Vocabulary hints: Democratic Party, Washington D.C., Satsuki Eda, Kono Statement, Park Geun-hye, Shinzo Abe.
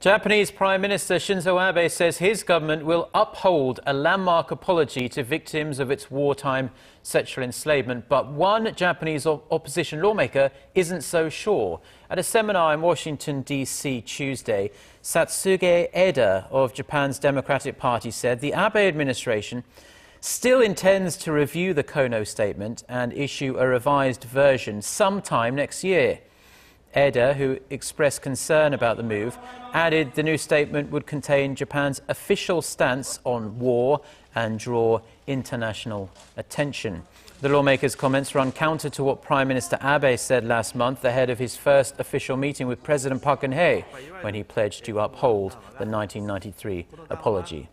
Japanese Prime Minister Shinzo Abe says his government will uphold a landmark apology to victims of its wartime sexual enslavement. But one Japanese opposition lawmaker isn't so sure. At a seminar in Washington, D.C. Tuesday, Satsuki Eda of Japan's Democratic Party said the Abe administration still intends to review the Kono Statement and issue a revised version sometime next year. Eda, who expressed concern about the move, added the new statement would contain Japan's official stance on war and draw international attention. The lawmaker's comments run counter to what Prime Minister Abe said last month ahead of his first official meeting with President Park Geun-hye, when he pledged to uphold the 1993 apology.